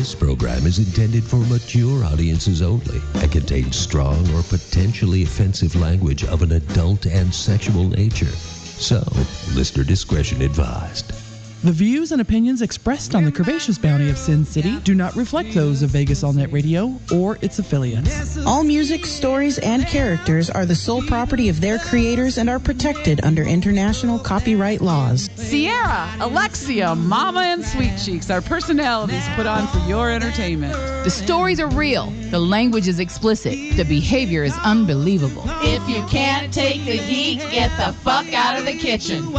This program is intended for mature audiences only and contains strong or potentially offensive language of an adult and sexual nature. So, listener discretion advised. The views and opinions expressed on the Curvaceous Bounty of Sin City do not reflect those of Vegas All Net Radio or its affiliates. All music, stories, and characters are the sole property of their creators and are protected under international copyright laws. Sierra, Alexia, Mama, and Sweet Cheeks are personalities put on for your entertainment. The stories are real. The language is explicit. The behavior is unbelievable. If you can't take the heat, get the fuck out of the kitchen.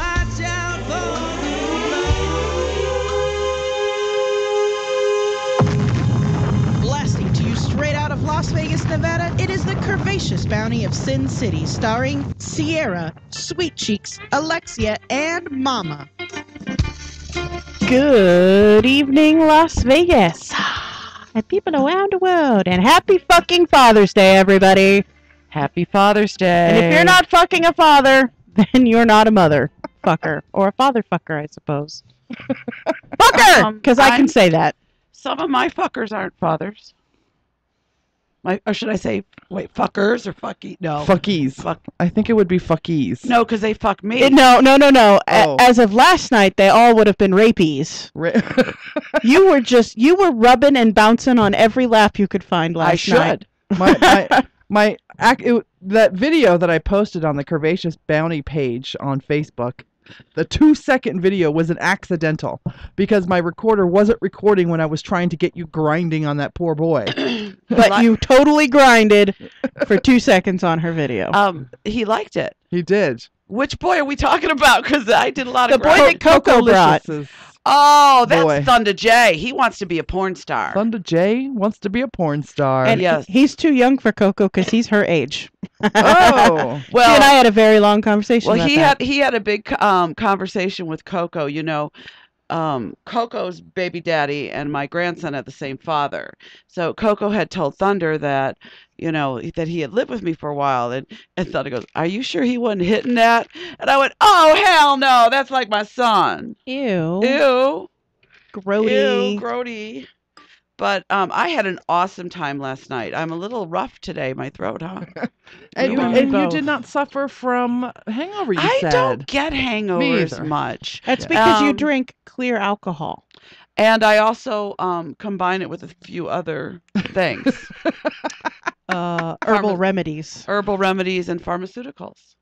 Straight out of Las Vegas, Nevada, it is the Curvaceous Bounty of Sin City, starring Sierra, Sweet Cheeks, Alexia, and Mama. Good evening, Las Vegas, and people around the world, and happy fucking Father's Day, everybody. Happy Father's Day. And if you're not fucking a father, then you're not a mother fucker, or a father fucker, I suppose. Fucker! Because I can say that. Some of my fuckers aren't fathers. Or should I say, wait, fuckers or fucky? No. Fuckies. Fuck. I think it would be fuckies. No, because they fuck me. No. Oh. As of last night, they all would have been rapies. You were rubbing and bouncing on every lap you could find last night. That video that I posted on the Curvaceous Bounty page on Facebook, the 2-second video was an accidental because my recorder wasn't recording when I was trying to get you grinding on that poor boy. But you totally grinded for 2 seconds on her video. He liked it. He did. Which boy are we talking about? Because I did a lot of grinding. The boy that Coco brought. Oh, that's boy. Thunder Jay. He wants to be a porn star. Thunder Jay wants to be a porn star. And yes. He's too young for Coco because he's her age. Oh. Well, she and I had a very long conversation about that. Well, he had a big conversation with Coco. You know, Coco's baby daddy and my grandson had the same father. So Coco had told Thunder that, you know, that he had lived with me for a while. And Thunder goes, "Are you sure he wasn't hitting that?" And I went, "Oh, hell no. That's like my son." Ew. Ew. Grody. Ew, grody. But I had an awesome time last night. I'm a little rough today. My throat, huh? and you did not suffer from hangover, you said. I don't get hangovers much. That's because you drink clear alcohol. And I also combine it with a few other things. Herbal remedies. Herbal remedies and pharmaceuticals.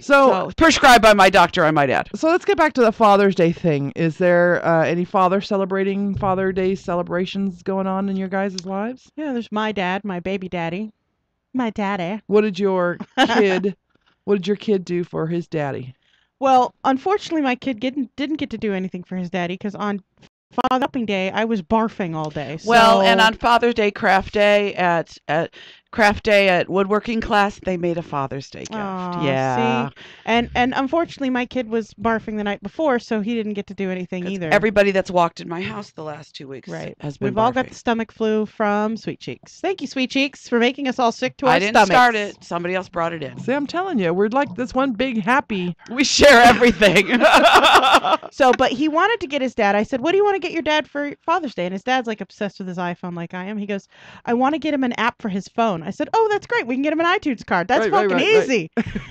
So prescribed by my doctor, I might add. So let's get back to the Father's Day thing. Is there any Father's Day celebrations going on in your guys' lives? Yeah, there's my dad, my baby daddy, my daddy. What did your kid do for his daddy? Well, unfortunately, my kid didn't get to do anything for his daddy because on Father's Day, I was barfing all day. So. Well, and on Father's Day craft day at woodworking class, they made a Father's Day gift. Aww, yeah. See? And unfortunately, my kid was barfing the night before, so he didn't get to do anything either. Everybody that's walked in my house the last 2 weeks has been barfing. We've all got the stomach flu from Sweet Cheeks. Thank you, Sweet Cheeks, for making us all sick to our stomachs. I didn't start it. Somebody else brought it in. See, I'm telling you, we're like this one big happy. We share everything. So, but he wanted to get his dad. I said, "What do you want to get your dad for Father's Day?" And his dad's like obsessed with his iPhone like I am. He goes, "I want to get him an app for his phone." I said, "Oh, that's great. We can get him an iTunes card. That's fucking easy.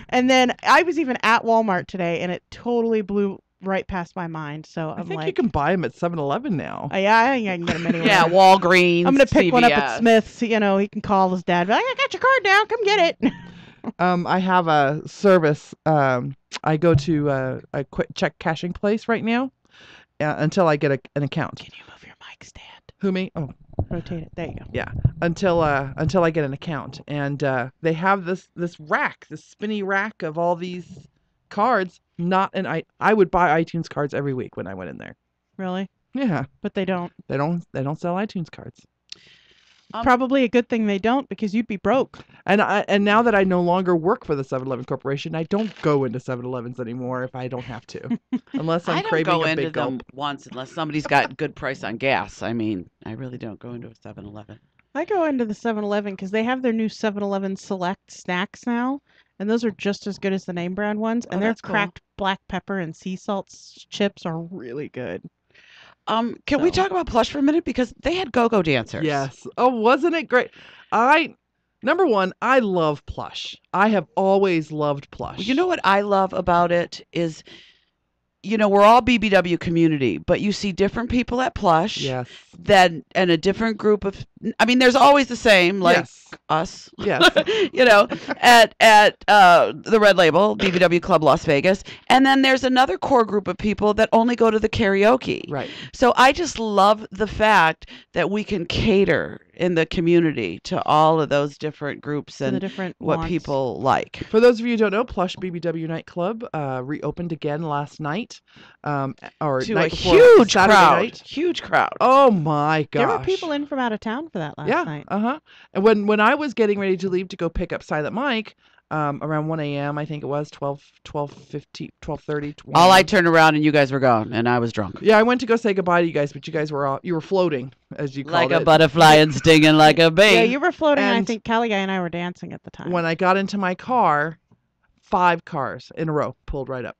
And then I was even at Walmart today, and it totally blew right past my mind. So I think you can buy them at 7-Eleven now. Yeah, I think I can get them anywhere. Yeah, Walgreens. I'm going to pick CVS. One up at Smith's. You know, he can call his dad. Be like, "I got your card now. Come get it." I have a service. I go to a quick check cashing place right now until I get an account. Can you move your mic stand? Who, me? Oh. Rotate it. There you go. Yeah. Until I get an account. And they have this spinny rack of all these cards. I would buy iTunes cards every week when I went in there. Really? Yeah. But they don't. They don't sell iTunes cards. Probably a good thing they don't, because you'd be broke. And now that I no longer work for the 7-Eleven Corporation, I don't go into 7-Elevens anymore if I don't have to, unless I'm craving a big gulp. I don't go into them once unless somebody's got good price on gas. I mean, I really don't go into a 7-Eleven. I go into the 7-Eleven because they have their new 7-Eleven Select snacks now, and those are just as good as the name brand ones. And their cracked black pepper and sea salt chips are really good. Can we talk about Plush for a minute? Because they had go-go dancers. Yes. Oh, wasn't it great? Number one, I love Plush. I have always loved Plush. You know what I love about it is, you know, we're all BBW community, but you see different people at Plush. Yes. And a different group of, I mean, there's always the same, like us, yes. you know, at the Red Label BBW Club Las Vegas. And then there's another core group of people that only go to the karaoke. Right. So I just love the fact that we can cater in the community to all of those different groups and the different wants. People like. For those of you who don't know, Plush BBW Nightclub reopened again last night. To night a before, huge Saturday crowd. Night. Huge crowd. Oh my gosh. There were people in from out of town for that last night. Yeah, uh-huh. And when I was getting ready to leave to go pick up Silent Mike, around 1 a.m., I think it was, 12:15, 12:30. All I turned around and you guys were gone, and I was drunk. Yeah, I went to go say goodbye to you guys, but you guys were all, you were floating, as you called it. Like a butterfly and stinging like a bee. Yeah, you were floating, and I think Kelly Guy and I were dancing at the time. When I got into my car, 5 cars in a row pulled right up.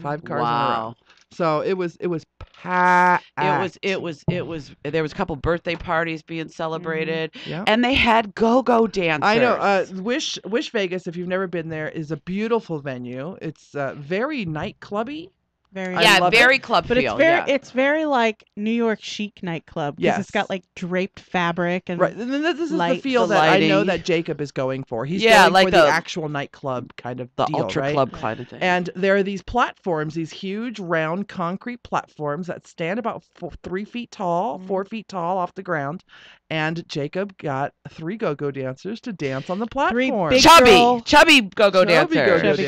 5 cars in a row. So it was packed. It was there was a couple birthday parties being celebrated. Mm-hmm. Yep. And they had go-go dancers. I know. Wish Vegas, if you've never been there, is a beautiful venue. It's very nightclubby. Very club feel. But it's very like New York chic nightclub. Yes. It's got like draped fabric and right. And then this is the feel that lighting. I know that Jacob is going for. He's going like for the actual nightclub kind of the deal, ultra right? club kind of thing. And there are these platforms, these huge round concrete platforms that stand about 3 feet tall, 4 feet tall off the ground. And Jacob got 3 go-go dancers to dance on the platform. Chubby go-go dancers.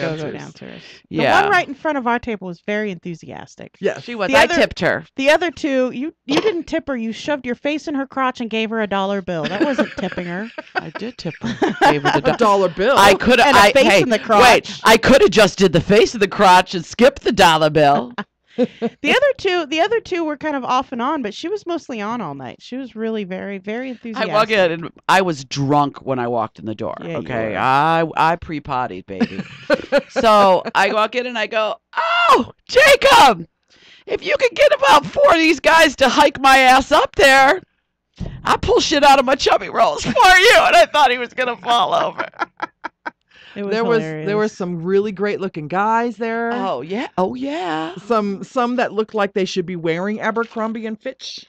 Yeah. The one right in front of our table was very enthusiastic. Yeah, she was. I tipped her. The other two, you didn't tip her. You shoved your face in her crotch and gave her $1 bill. That wasn't tipping her. I did tip her. Gave her the $1 bill. I could have. Face in the crotch. Wait, I could have just did the face in the crotch and skipped the $1 bill. The other two were kind of off and on, but she was mostly on all night. She was really very, very enthusiastic. I walk in, and I was drunk when I walked in the door. Yeah, okay, I pre-pottied, baby. So I walk in and I go, "Oh, Jacob, if you could get about 4 of these guys to hike my ass up there, I pull shit out of my chubby rolls for you." And I thought he was gonna fall over. There were some really great looking guys there. Oh yeah. Some that looked like they should be wearing Abercrombie and Fitch.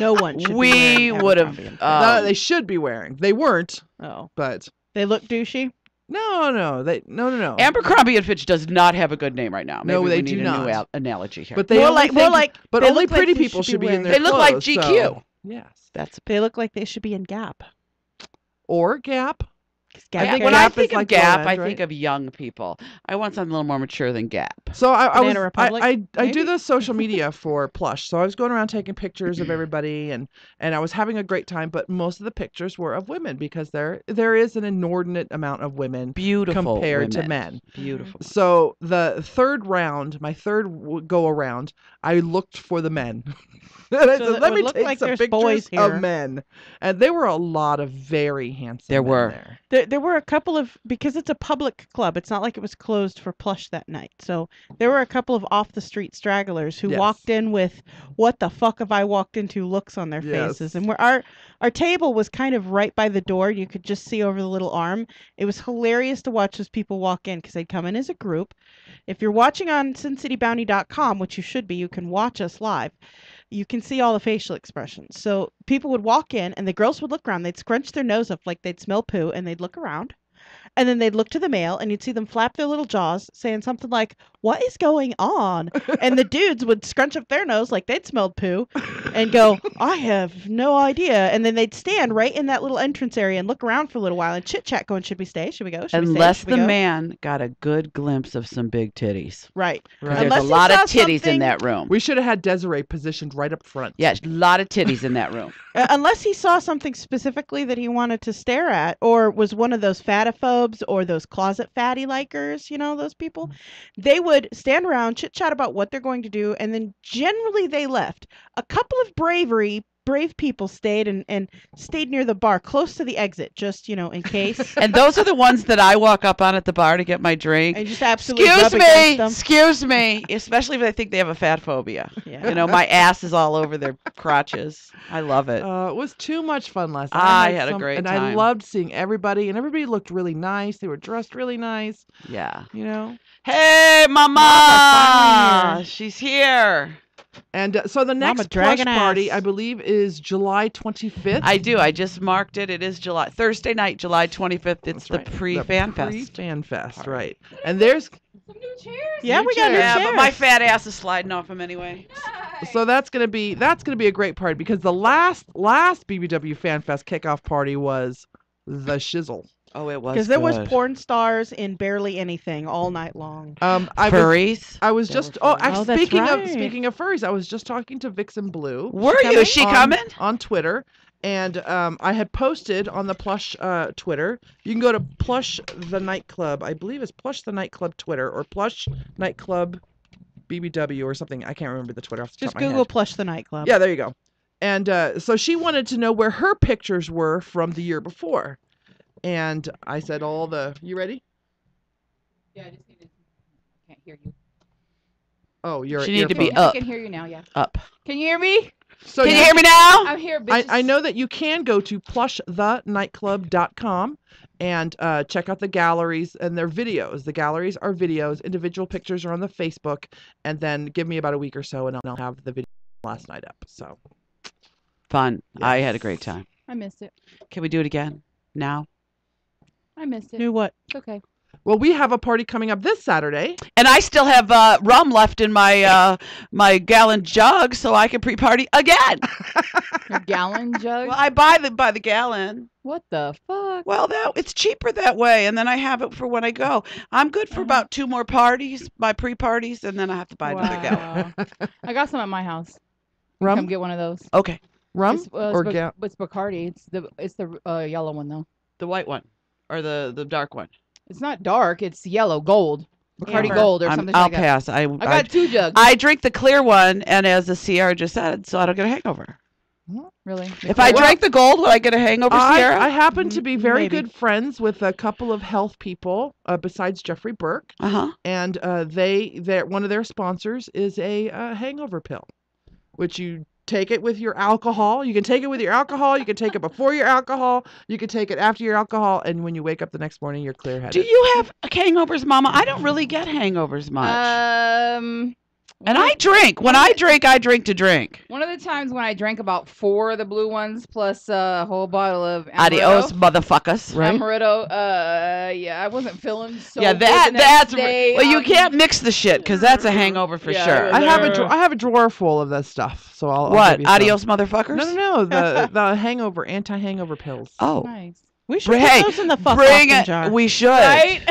No one should be wearing. We would have. No, they should be wearing. They weren't. Oh, but they looked douchey. No. Abercrombie and Fitch does not have a good name right now. Maybe no, they do not. New analogy here. But they but only pretty people should be in their. They look like GQ. So, yes, they look like they should be in Gap. Or Gap. When I think of Gap, I think of young people. I want something a little more mature than Gap. So I do the social media for Plush. So I was going around taking pictures of everybody, and I was having a great time. But most of the pictures were of women because there is an inordinate amount of women, compared to men. Beautiful. So the third round, my third go around, I looked for the men. So let me take some pictures of men. And there were a lot of very handsome men there. There were a couple of, because it's a public club, it's not like it was closed for Plush that night. So there were a couple of off-the-street stragglers who walked in with, what the fuck have I walked into looks on their faces. And our table was kind of right by the door. You could just see over the little arm. It was hilarious to watch those people walk in because they'd come in as a group. If you're watching on SinCityBounty.com, which you should be, you can watch us live. You can see all the facial expressions. So people would walk in and the girls would look around. They'd scrunch their nose up like they'd smell poo and they'd look around. And then they'd look to the male and you'd see them flap their little jaws saying something like, "What is going on?" And the dudes would scrunch up their nose like they'd smelled poo and go, "I have no idea." And then they'd stand right in that little entrance area and look around for a little while and chit chat going, "Should we stay? Should we go? Should we stay? Should we go?" Unless the man got a good glimpse of some big titties. Right. There's a lot of titties in that room. We should have had Desiree positioned right up front. Yeah, a lot of titties in that room. Unless he saw something specifically that he wanted to stare at or was one of those fataphobes or those closet fatty likers, you know, those people, they would stand around, chit chat about what they're going to do, and then generally they left. A couple of bravery brave people stayed and stayed near the bar, close to the exit, just, you know, in case. And those are the ones that I walk up on at the bar to get my drink. And just absolutely excuse me, especially if I think they have a fat phobia. Yeah. You know, my ass is all over their crotches. I love it. It was too much fun last night. I had a great time. And I loved seeing everybody, and everybody looked really nice. They were dressed really nice. Yeah. You know? Hey, Mama! She's here. And so the next Plush party, I believe, is July 25th. I do. I just marked it. It is Thursday night, July 25th. It's the pre-fan fest. Pre-fan fest, right. And there's some new chairs. Yeah, we got new chairs. Yeah, but my fat ass is sliding off them anyway. So that's gonna be a great party, because the last BBW Fan Fest kickoff party was the shizzle. Oh, it was, because there was porn stars in barely anything all night long. Furries. Speaking of furries, I was just talking to Vixen Blue. Is she coming? On Twitter, and I had posted on the Plush Twitter. You can go to Plush the Nightclub. I believe it's Plush the Nightclub Twitter, or Plush Nightclub BBW or something. I can't remember the Twitter off the top of my head. Just Google Plush the Nightclub. Yeah, there you go. And so she wanted to know where her pictures were from the year before. And I said, you ready? Yeah, I just need to, can't hear you. Oh, you're. She need to be up. I can hear you now, yeah. Up. Can you hear me? So can you hear me now? I'm here, bitch. I know that you can go to plushTheNightclub.com and check out the galleries and their videos. The galleries are videos. Individual pictures are on the Facebook. And then give me about a week or so, and I'll have the video last night up. So fun. Yes. I had a great time. I missed it. Can we do it again now? I missed it. Do what? Okay. Well, we have a party coming up this Saturday. And I still have rum left in my my gallon jug, so I can pre-party again. Your gallon jug? Well, I buy them by the gallon. What the fuck? Well, it's cheaper that way, and then I have it for when I go. I'm good for about two more parties, my pre-parties, and then I have to buy another gallon. I got some at my house. Rum? Come get one of those. Okay. Rum? It's Bacardi. It's the yellow one, though. The white one. Or the dark one. It's not dark. It's yellow gold. Bacardi Gold or something like that. I'll pass. I got two jugs. I drink the clear one, and as the CR just said, so I don't get a hangover. Really? If I drank the gold, would I get a hangover, Sierra? I happen to be very good friends with a couple of health people besides Jeffrey Burke. Uh-huh. And one of their sponsors is a hangover pill, which you take it with your alcohol. You can take it with your alcohol. You can take it before your alcohol. You can take it after your alcohol. And when you wake up the next morning, you're clear-headed. Do you have hangovers, Mama? I don't really get hangovers much. And I drink. When I drink to drink. One of the times when I drank about four of the blue ones, plus a whole bottle of Amaretto. Adios, motherfuckers. Right? Amaretto. Yeah, I wasn't feeling so good the next day. Well, you can't mix the shit, because that's a hangover for sure. I have a drawer full of that stuff. So I'll give you Adios, motherfuckers? No. The hangover, anti-hangover pills. Oh. Nice. We should put those in the fucking jar. We should. Right?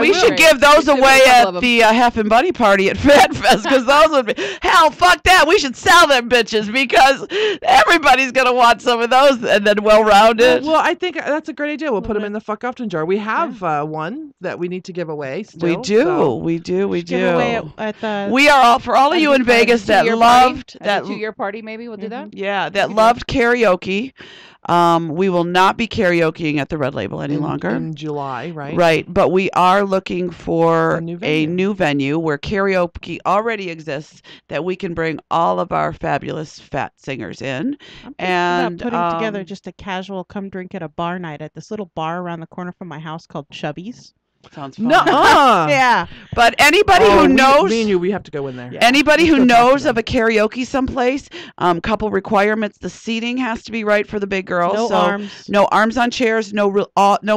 We should give those away at the Hef and Buddy party at Fan Fest, because those would be hell. Fuck that. We should sell them bitches, because everybody's gonna want some of those, and then well-rounded. Well, I think that's a great idea. We'll put them in the fuck often jar. We have one that we need to give away. Still, we do. Give away at we are all for all of you in Vegas that loved that two-year party. Maybe we'll do that. Yeah, that loved karaoke. We will not be karaokeing at the Red Label any longer. In July, right? Right. But we are looking for a new venue where karaoke already exists, that we can bring all of our fabulous fat singers in. I'm putting together just a casual come drink at a bar night at this little bar around the corner from my house called Chubby's. Sounds fun. No, yeah. But anybody who knows, me and you, we have to go in there. Yeah. Anybody who knows of a karaoke someplace, couple requirements: the seating has to be right for the big girls. No arms on chairs. No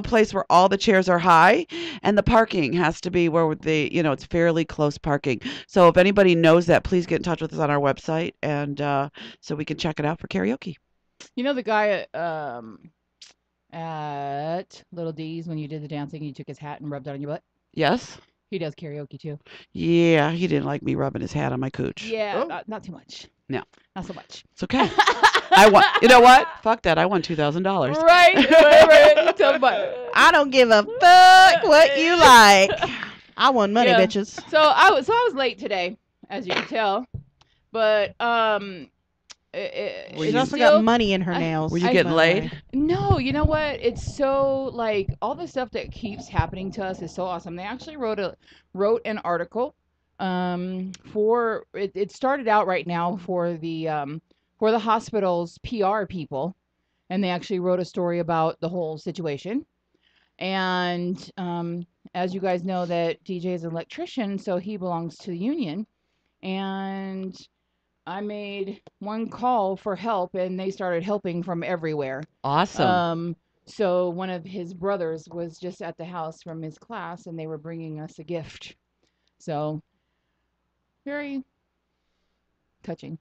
place where all the chairs are high, and the parking has to be where it's fairly close parking. So if anybody knows that, please get in touch with us on our website, and so we can check it out for karaoke. You know the guy at Little D's, when you did the dancing, you took his hat and rubbed it on your butt? Yes. He does karaoke too. Yeah, he didn't like me rubbing his hat on my cooch. Yeah, not too much. No. Not so much. It's okay. I won. You know what? Fuck that. I won $2,000. Right. I don't give a fuck what you like. I won money, bitches. So I was late today, as you can tell. But She's also got money in her nails. Were you getting laid? No, you know what? It's so, like, all the stuff that keeps happening to us is so awesome. They actually wrote an article for it. It started out right now for the hospital's PR people, and they actually wrote a story about the whole situation. And as you guys know, that DJ is an electrician, so he belongs to the union, and I made one call for help, and they started helping from everywhere. Awesome. So one of his brothers was just at the house from his class, and they were bringing us a gift. So very touching.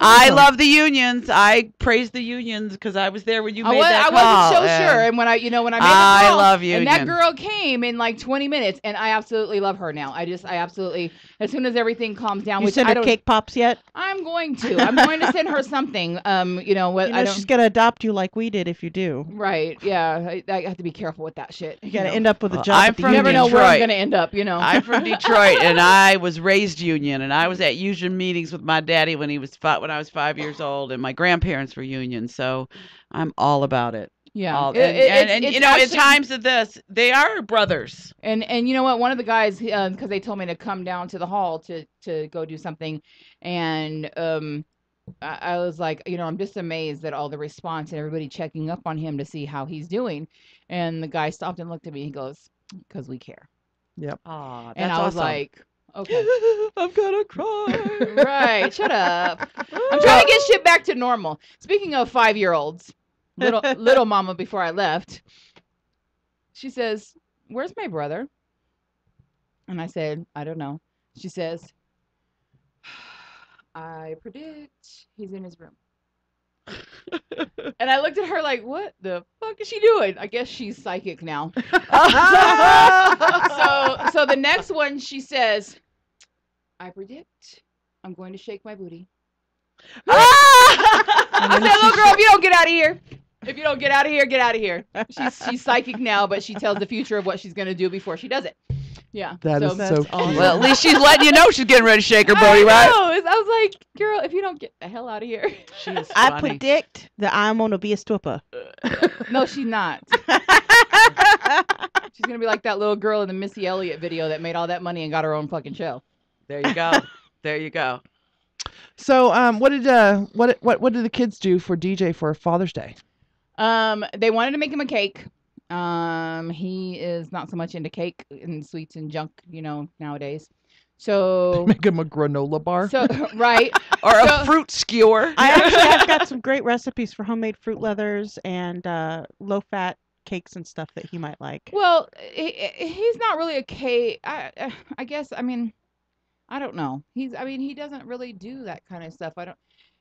I love the unions. I praise the unions because I was there when you made that call. I wasn't so sure, and when I made the call, I love unions. And that girl came in like 20 minutes, and I absolutely love her now. I absolutely, as soon as everything calms down, you send her cake pops yet? I'm going to. I'm going to send her something. She's gonna adopt you like we did if you do. Right? Yeah. I have to be careful with that shit. You gotta end up with a job. I'm from Detroit. You never know where I'm gonna end up. You know. I'm from Detroit, and I was raised union, and I was at union meetings with my daddy when he was when I was 5 years old, and my grandparents were union, so I'm all about it. Yeah, in times of this, they are brothers. And you know what? One of the guys, because they told me to come down to the hall to go do something, and I was like, you know, I'm just amazed at all the response and everybody checking up on him to see how he's doing. And the guy stopped and looked at me. He goes, "Because we care." Yep. Aww, that's and I awesome. Was like. Okay. I'm gonna cry. Right. Shut up. I'm trying to get shit back to normal. Speaking of 5-year-olds, little mama before I left, she says, "Where's my brother?" And I said, "I don't know." She says, "I predict he's in his room." And I looked at her like, what the fuck is she doing? I guess she's psychic now. So the next one, she says, "I predict I'm going to shake my booty." I said, "Little girl, if you don't get out of here, get out of here." She's psychic now, but she tells the future of what she's going to do before she does it. Yeah, that is so awesome. Well, at least she's letting you know she's getting ready to shake her booty, right? I was like, "Girl, if you don't get the hell out of here." She is funny. I predict that I'm gonna be a stripper. No, she's not. She's gonna be like that little girl in the Missy Elliott video that made all that money and got her own fucking show. There you go. There you go. So, what did the kids do for DJ for Father's Day? They wanted to make him a cake. He is not so much into cake and sweets and junk, you know, nowadays. So make him a granola bar, so, right? Or a fruit skewer. I've got some great recipes for homemade fruit leathers and low-fat cakes and stuff that he might like. Well, he's not really a cake. I guess. I mean, I don't know. He doesn't really do that kind of stuff.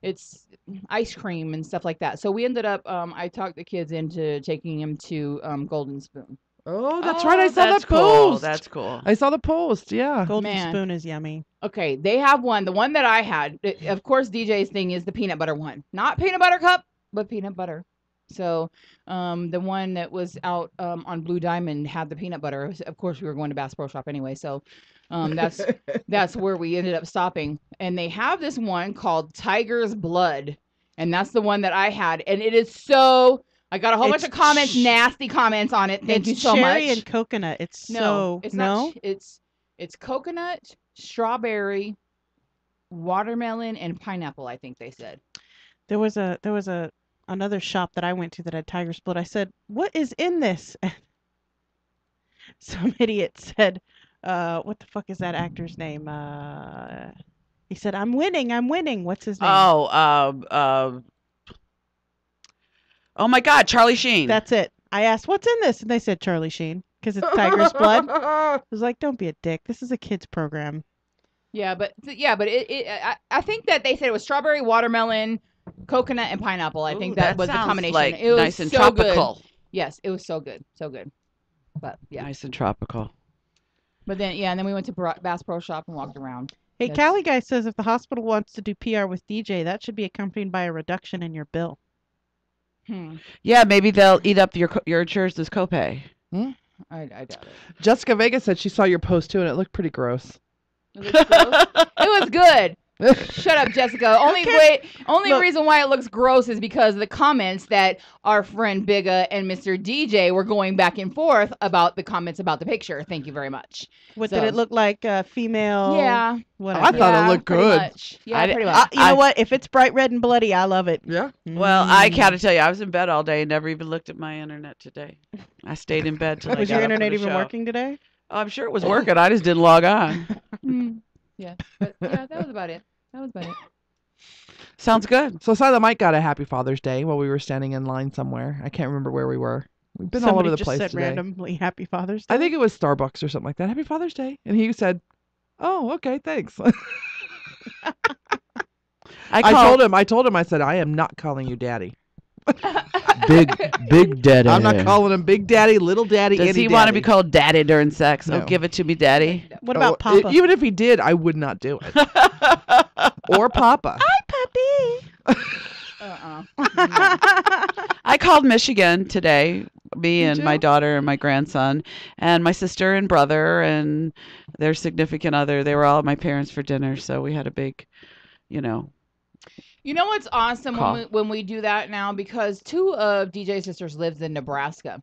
It's ice cream and stuff like that. So we ended up, I talked the kids into taking him to Golden Spoon. Oh, that's right. I saw that post. Cool. That's cool. I saw the post. Yeah. Golden Spoon is yummy. Okay. They have one. The one that I had, of course, DJ's thing is the peanut butter one. Not peanut butter cup, but peanut butter. So the one that was out on Blue Diamond had the peanut butter. Of course, we were going to Bass Pro Shop anyway. So that's where we ended up stopping. And they have this one called Tiger's Blood. And that's the one that I had. And it is so... I got a whole bunch of comments, nasty comments on it. Thank you so much. It's cherry and coconut. It's coconut, strawberry, watermelon, and pineapple. I think they said there was another shop that I went to that had Tiger's Blood. I said, "What is in this?" And some idiot said, "What the fuck is that actor's name?" He said, "I'm winning." What's his name? Oh my God, Charlie Sheen. That's it. I asked, "What's in this?" And they said Charlie Sheen because it's Tiger's Blood. I was like, "Don't be a dick. This is a kids program." Yeah, but I think that they said it was strawberry, watermelon, coconut, and pineapple. I think that was the combination. Like, it was nice and so tropical. Good. Yes, it was so good, so good. But yeah, nice and tropical. But then yeah, and then we went to Bass Pro Shop and walked around. Hey, Callie guy says if the hospital wants to do PR with DJ, that should be accompanied by a reduction in your bill. Yeah, maybe they'll eat up your insurance's copay. I doubt it. Jessica Vega said she saw your post too, and it looked pretty gross. It was good. Shut up, Jessica. Only reason why it looks gross is because of the comments that our friend Bigga and Mr. DJ were going back and forth about the comments about the picture. Thank you very much. Did it look like a female? Yeah. Whatever. I thought it looked good. Much. Yeah, pretty much. You know what? If it's bright red and bloody, I love it. Yeah. Well, I gotta tell you, I was in bed all day and never even looked at my internet today. I stayed in bed till I got up. Was your internet even working today? Oh, I'm sure it was working. I just didn't log on. Yeah, but yeah, that was about it. Sounds good. So Silent Mike got a happy Father's Day while we were standing in line somewhere. I can't remember where we were. We've been all over the place today. Somebody just said randomly happy Father's Day. I think it was Starbucks or something like that. Happy Father's Day. And he said, oh, okay, thanks. I told him, I said, I am not calling you daddy. Big daddy. I'm not calling him big daddy, little daddy. Does he want to be called daddy during sex? No. Oh, give it to me, daddy. What about Papa? Even if he did, I would not do it. Or Papa. Hi, puppy. I called Michigan today. Me and my daughter and my grandson and my sister and brother and their significant other. They were all at my parents for dinner, so we had a big, You know what's awesome when we do that now? Because two of DJ's sisters lives in Nebraska.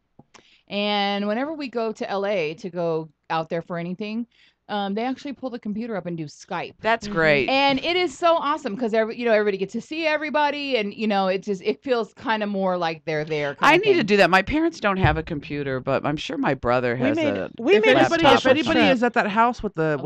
And whenever we go to LA to go out there for anything, they actually pull the computer up and do Skype. That's great. And it is so awesome because everybody gets to see everybody, and it feels kind of more like they're there. I need to do that. My parents don't have a computer, but I'm sure my brother has a. If anybody is at that house with the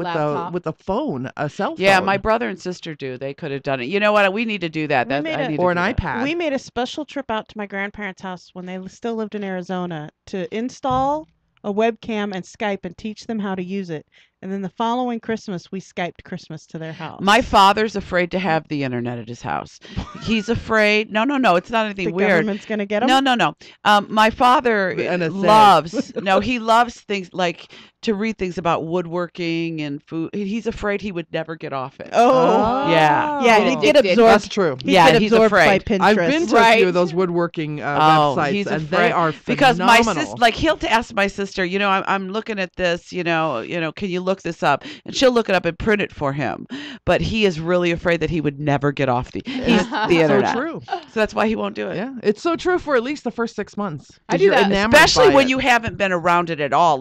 phone, a cell phone. Yeah, my brother and sister do. They could have done it. You know what? We need to do that. Or an iPad. We made a special trip out to my grandparents' house when they still lived in Arizona to install a webcam and Skype and teach them how to use it. And then the following Christmas, we Skyped Christmas to their house. My father's afraid to have the internet at his house. He's afraid. No. It's not anything weird. The government's going to get him? No. My father loves. No, he loves things like to read things about woodworking and food. He's afraid he would never get off it. Oh. Yeah. Yeah, he'd get absorbed. That's true. He's afraid. By Pinterest. I've been to a few of those woodworking websites, and they are phenomenal. Because my sister, he'll ask my sister, I'm looking at this, can you look this up, and she'll look it up and print it for him, but he is really afraid that he would never get off the internet. So true. So that's why he won't do it. Yeah, it's so true for at least the first 6 months. I do that, especially when you haven't been around it at all.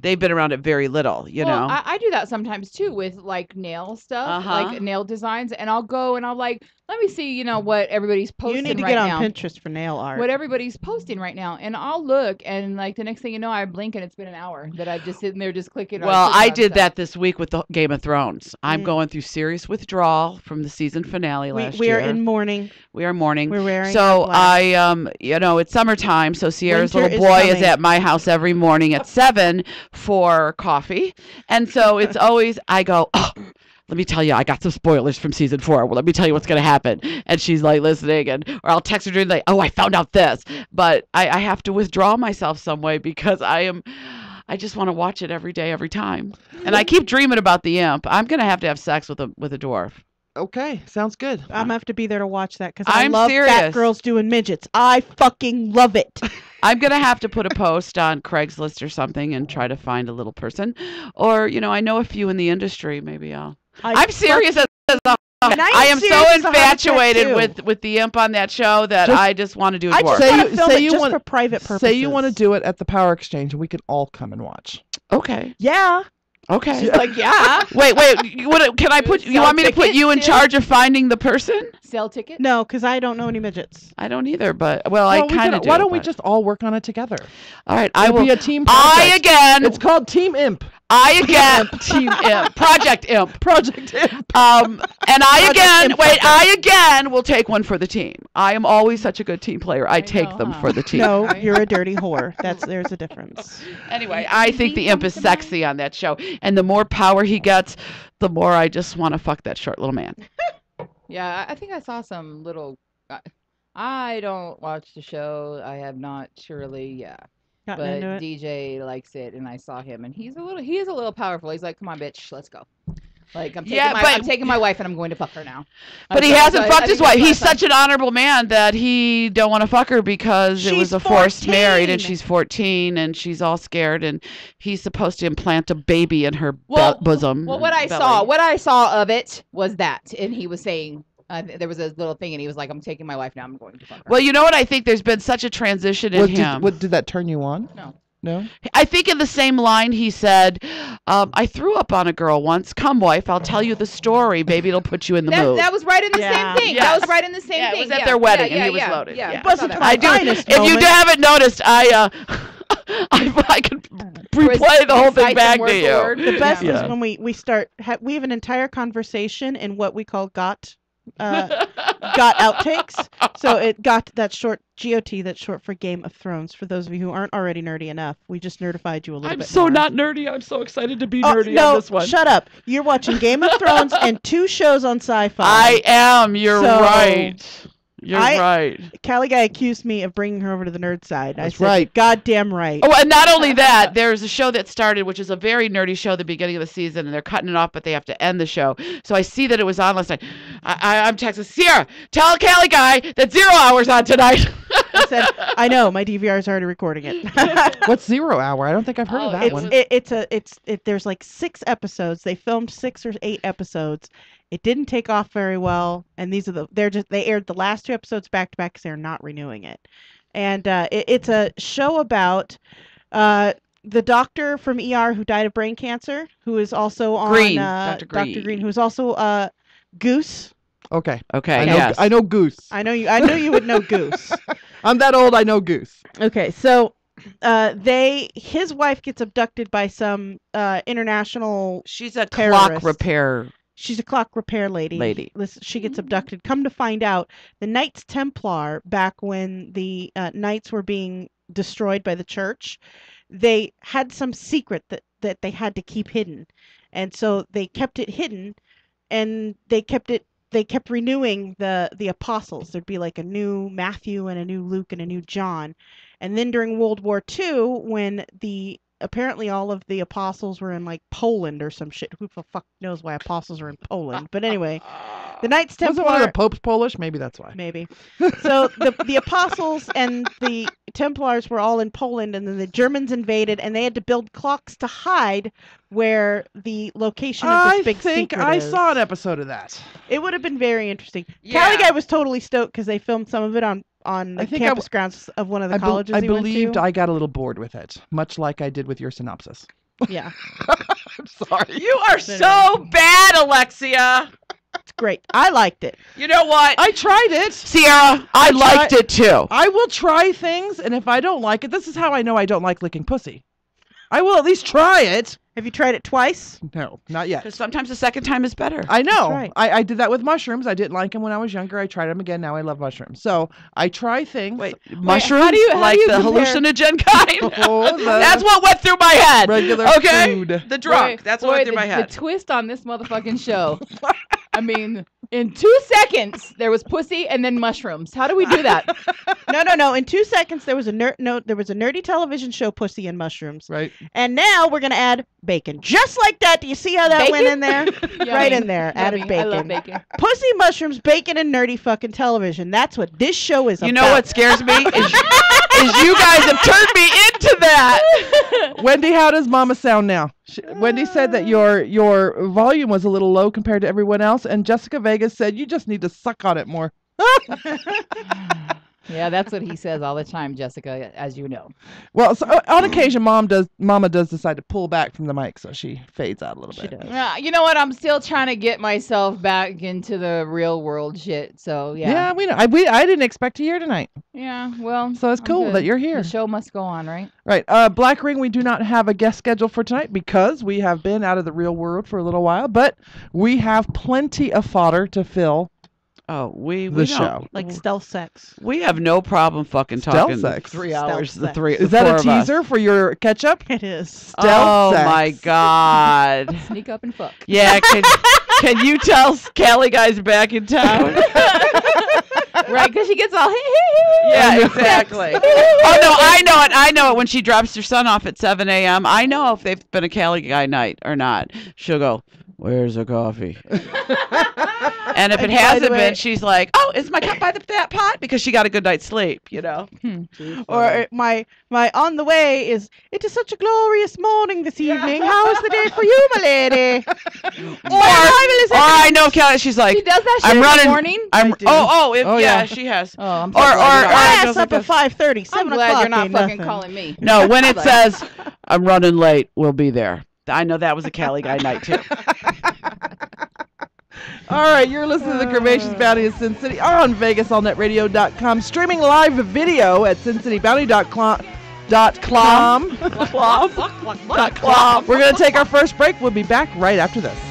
They've been around it very little. You know, I do that sometimes too with nail stuff, like nail designs, and I'll go and I'll let me see, what everybody's posting right now. You need to get on Pinterest for nail art. What everybody's posting right now. And I'll look, and the next thing you know, I blink, and it's been an hour that I've just sitting there just clicking. Well, I did that this week with the Game of Thrones. I'm going through serious withdrawal from the season finale last year. We are in mourning. We are mourning. We're wearing our black. It's summertime, so Sierra's little boy is at my house every morning at 7 for coffee. And so it's always, I go, oh, let me tell you, I got some spoilers from season 4. Well, let me tell you what's going to happen. And she's listening, or I'll text her during the day, oh, I found out this. But I have to withdraw myself some way because I just want to watch it every day, every time. And I keep dreaming about the imp. I'm going to have sex with a dwarf. Okay, sounds good. I'm going to have to be there to watch that because I love fat girls doing midgets. I fucking love it. I'm going to have to put a post on Craigslist or something and try to find a little person. Or, I know a few in the industry. Maybe I'm serious as a I am so infatuated with the imp on that show that I just want to do it. I just want to film it for private purposes. Say you want to do it at the Power Exchange, and we can all come and watch. Okay. Yeah. Okay. She's like, yeah. Wait. What, can I put? You want me to put you in charge of finding the person? Sell tickets? No, because I don't know any midgets. I don't either. But I kind of do. Why don't we just all work on it together? All right. I will be a team project. It's called Team Imp. Project Imp. Project Imp. And I again will take one for the team. I am always such a good team player. I take them for the team. No, you're a dirty whore. There's a difference. Anyway, I think the imp is sexy on that show. And the more power he gets, the more I just want to fuck that short little man. Yeah, I think I saw some little... I don't watch the show. I have not surely, yeah. But DJ likes it, and I saw him, and he is a little powerful. He's like, come on, bitch, let's go. Like, I'm taking my wife and I'm going to fuck her now. But he hasn't fucked his wife. He's such an honorable man that he don't want to fuck her because it was a forced marriage and she's 14 and she's all scared and he's supposed to implant a baby in her bosom. Well, what I saw of it was that, and he was saying, there was a little thing and he was like, I'm taking my wife now. I'm going to fuck her. Well, you know what? I think there's been such a transition in him. What, did that turn you on? No. No? I think in the same line he said, I threw up on a girl once. Come, wife, I'll tell you the story. Baby, it'll put you in the mood. That was right in the same thing. Yes. That was right in the same thing. It was at their wedding and he was loaded. Yeah. If you haven't noticed, I could replay the whole thing back to you. The best is when we start, we have an entire conversation in what we call got outtakes. So it got that short GOT, that's short for Game of Thrones. For those of you who aren't already nerdy enough, we just nerdified you a little bit. I'm so not nerdy. I'm so excited to be nerdy on this one. Shut up. You're watching Game of Thrones and two shows on Sci-Fi. I am. You're right. You're right. Callie Guy accused me of bringing her over to the nerd side. That's right. Goddamn right. Oh, and not only that, there's a show that started, which is a very nerdy show at the beginning of the season, and they're cutting it off, but they have to end the show. So I see that it was on last night. I'm texting Sierra, tell Callie Guy that Zero Hour's on tonight. I said, I know, my DVR's already recording it. What's Zero Hour? I don't think I've heard of that one. There's like 6 episodes. They filmed 6 or 8 episodes. It didn't take off very well, and they aired the last 2 episodes back to back because they're not renewing it. And it's a show about the doctor from ER who died of brain cancer, who is also on Dr. Green, who is also Goose. Okay. I know Goose. I know you would know Goose. I'm that old. I know Goose. Okay, so his wife gets abducted by some international. She's a clock repair. She's a clock repair lady. She gets abducted. Come to find out, the Knights Templar, back when the Knights were being destroyed by the church, they had some secret that they had to keep hidden. And so they kept it hidden, and they kept renewing the apostles. There'd be like a new Matthew and a new Luke and a new John. And then during World War II, when apparently all of the apostles were in like Poland or some shit. Who the fuck knows why apostles are in Poland? But anyway, the Knights Templar. Wasn't one of the popes Polish? Maybe that's why. Maybe. So the apostles and the Templars were all in Poland, and then the Germans invaded, and they had to build clocks to hide where the location of this big secret is. I think I saw an episode of that. It would have been very interesting. Yeah. Cali Guy was totally stoked because they filmed some of it on the campus grounds of one of the colleges I believed went to. I got a little bored with it, much like I did with your synopsis. Yeah. I'm sorry. You are so bad, Alexia. It's great. I liked it. You know what? I tried it. Sierra, I liked it too. I will try things, and if I don't like it, this is how I know I don't like licking pussy. I will at least try it. Have you tried it twice? No, not yet. Because sometimes the second time is better. I know. Right. I did that with mushrooms. I didn't like them when I was younger. I tried them again. Now I love mushrooms. So I try things. Wait, mushrooms? How do you compare hallucinogen kind? That's what went through my head. Regular food. The drug. That's what went through my head. The twist on this motherfucking show. I mean, in 2 seconds, there was pussy and then mushrooms. How do we do that? No. In 2 seconds, there was a nerdy television show, Pussy and Mushrooms. Right. And now we're going to add bacon. Just like that. Do you see how that went in there? Right in there. Added bacon. I love bacon. Pussy, mushrooms, bacon, and nerdy fucking television. That's what this show is about. You know what scares me? is you guys have turned me into that. Wendy, how does Mama sound now? Wendy said that your volume was a little low compared to everyone else, and Jessica Vegas said you just need to suck on it more. Yeah, that's what he says all the time, Jessica, as you know. Well, so on occasion, Mama does decide to pull back from the mic, so she fades out a little bit. She does. You know what? I'm still trying to get myself back into the real world shit. So yeah. Yeah, we know. I didn't expect you here tonight. Yeah, well. So it's cool that you're here. The show must go on, right? Right. Black Ring, we do not have a guest scheduled for tonight because we have been out of the real world for a little while, but we have plenty of fodder to fill. Oh, we don't show. Like stealth sex. We have no problem fucking talking stealth sex. 3 hours. Stealth the three. Is that a teaser for your catch-up? It is. Stealth sex. Oh my god. Sneak up and fuck. Yeah. Can you tell Callie Guy's back in town? Right, because she gets all hey. Yeah, exactly. Oh no, I know it. I know it. When she drops her son off at 7 a.m., I know if they've been a Callie Guy night or not. She'll go. where's the coffee? And if it hasn't been, she's like, oh, is my cup by that pot? Because she got a good night's sleep, you know. Or my on the way is, it is such a glorious morning this evening. How is the day for you, my lady? I know Kelly. She's like, she does that shit in the morning. Oh yeah, she has. Oh, I'm so I ass up at 5:30. I'm glad you're not fucking calling me. No, when it says, I'm running late, we'll be there. I know that was a Cali guy night too. All right, you're listening to the Curvaceous Bounty of Sin City on VegasAllNetRadio.com, streaming live video at SinCityBounty.com. We're going to take our first break. We'll be back right after this.